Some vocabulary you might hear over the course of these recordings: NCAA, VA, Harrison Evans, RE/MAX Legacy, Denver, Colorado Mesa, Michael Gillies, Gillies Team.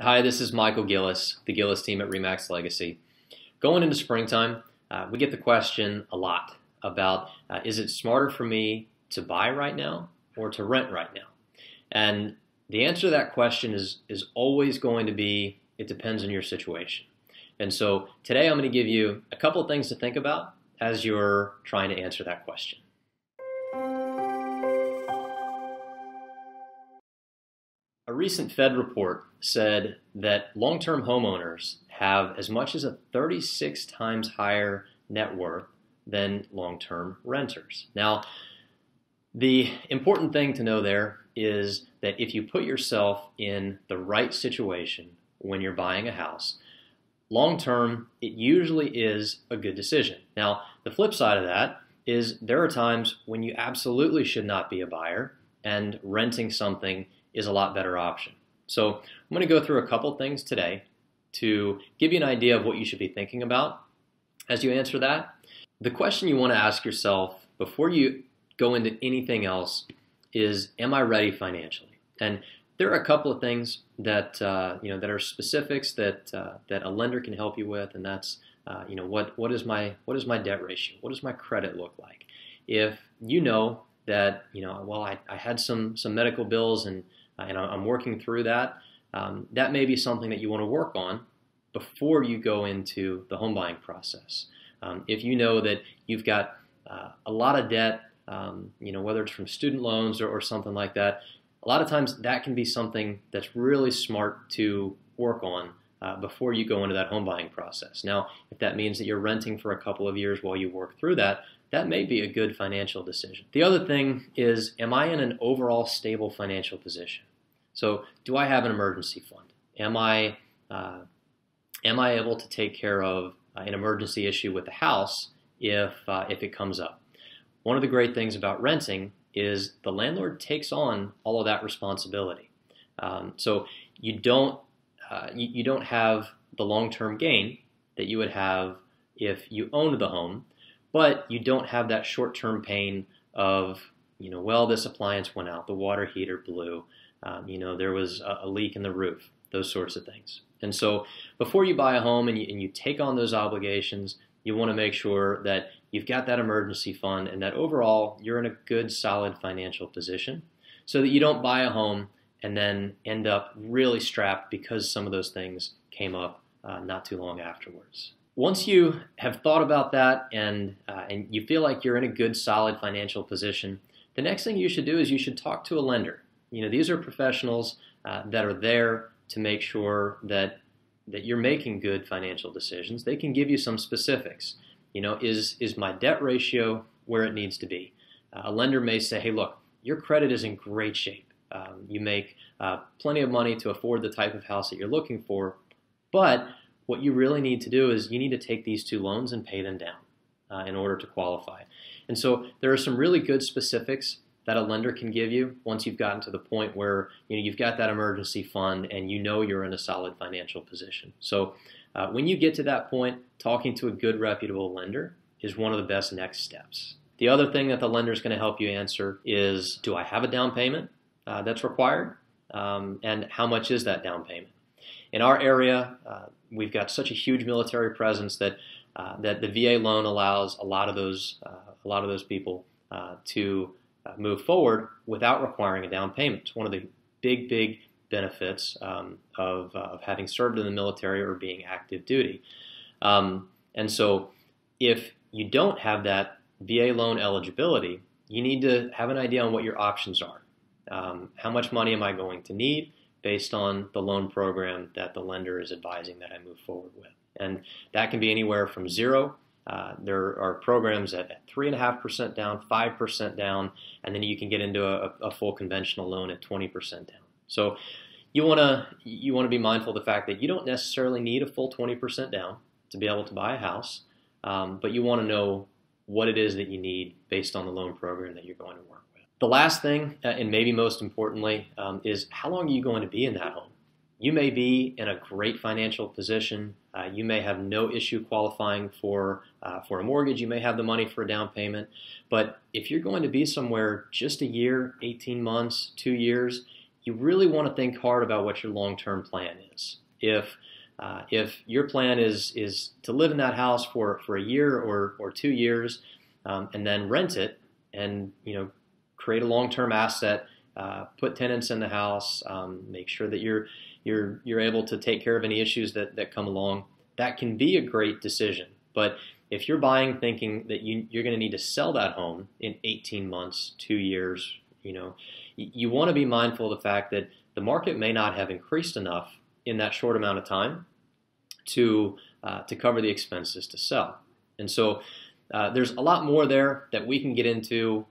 Hi, this is Michael Gillies, the Gillies team at RE/MAX Legacy. Going into springtime, we get the question a lot about is it smarter for me to buy right now or to rent right now? And the answer to that question is always going to be it depends on your situation. And so today I'm going to give you a couple of things to think about as you're trying to answer that question. A recent Fed report said that long-term homeowners have as much as a 36 times higher net worth than long-term renters. Now, the important thing to know there is that if you put yourself in the right situation when you're buying a house, long-term, it usually is a good decision. Now, the flip side of that is there are times when you absolutely should not be a buyer and renting something is a lot better option. So I'm going to go through a couple things today to give you an idea of what you should be thinking about as you answer that. The question you want to ask yourself before you go into anything else is, am I ready financially? And there are a couple of things that that are specifics that a lender can help you with, and that's what is my debt ratio? What does my credit look like? If you know that well, I had some medical bills and I'm working through that, that may be something that you want to work on before you go into the home buying process. If you know that you've got a lot of debt, whether it's from student loans or something like that, a lot of times that can be something that's really smart to work on before you go into that home buying process. Now, if that means that you're renting for a couple of years while you work through that, that may be a good financial decision. The other thing is, am I in an overall stable financial position? So do I have an emergency fund? Am I able to take care of an emergency issue with the house if it comes up? One of the great things about renting is the landlord takes on all of that responsibility. So you don't have the long-term gain that you would have if you owned the home, but you don't have that short-term pain of, well, this appliance went out, the water heater blew, there was a leak in the roof, those sorts of things. And so before you buy a home and you take on those obligations, you want to make sure that you've got that emergency fund and that overall you're in a good, solid financial position so that you don't buy a home and then end up really strapped because some of those things came up not too long afterwards. Once you have thought about that and you feel like you're in a good, solid financial position, the next thing you should do is you should talk to a lender. These are professionals that are there to make sure that you're making good financial decisions. They can give you some specifics. Is my debt ratio where it needs to be? A lender may say, hey, look, your credit is in great shape. You make plenty of money to afford the type of house that you're looking for, but what you really need to do is you need to take these two loans and pay them down in order to qualify. And so there are some really good specifics that a lender can give you once you've gotten to the point where you've got that emergency fund and you're in a solid financial position. So when you get to that point, talking to a good, reputable lender is one of the best next steps. The other thing that the lender is going to help you answer is, do I have a down payment that's required? And how much is that down payment? In our area, we've got such a huge military presence that the VA loan allows a lot of those people to move forward without requiring a down payment. It's one of the big benefits of having served in the military or being active duty. And so, if you don't have that VA loan eligibility, you need to have an idea on what your options are. How much money am I going to need based on the loan program that the lender is advising that I move forward with? And that can be anywhere from zero. There are programs at 3.5% down, 5% down, and then you can get into a full conventional loan at 20% down. So you want to be mindful of the fact that you don't necessarily need a full 20% down to be able to buy a house, but you want to know what it is that you need based on the loan program that you're going to work with. The last thing, and maybe most importantly, is how long are you going to be in that home? You may be in a great financial position. You may have no issue qualifying for a mortgage. You may have the money for a down payment. But if you're going to be somewhere just a year, 18 months, 2 years, you really want to think hard about what your long-term plan is. If your plan is to live in that house for a year or 2 years, and then rent it, and create a long-term asset, put tenants in the house, make sure that you're able to take care of any issues that come along, that can be a great decision. But if you're buying thinking that you're going to need to sell that home in 18 months, 2 years, you want to be mindful of the fact that the market may not have increased enough in that short amount of time to cover the expenses to sell. And so there's a lot more there that we can get into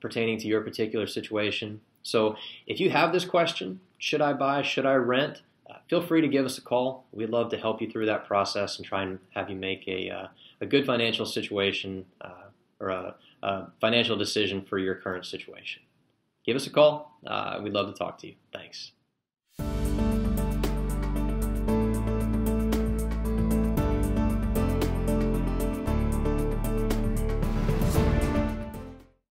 pertaining to your particular situation. So if you have this question, should I buy, should I rent, feel free to give us a call. We'd love to help you through that process and try and have you make a good financial situation or a financial decision for your current situation. Give us a call. We'd love to talk to you. Thanks.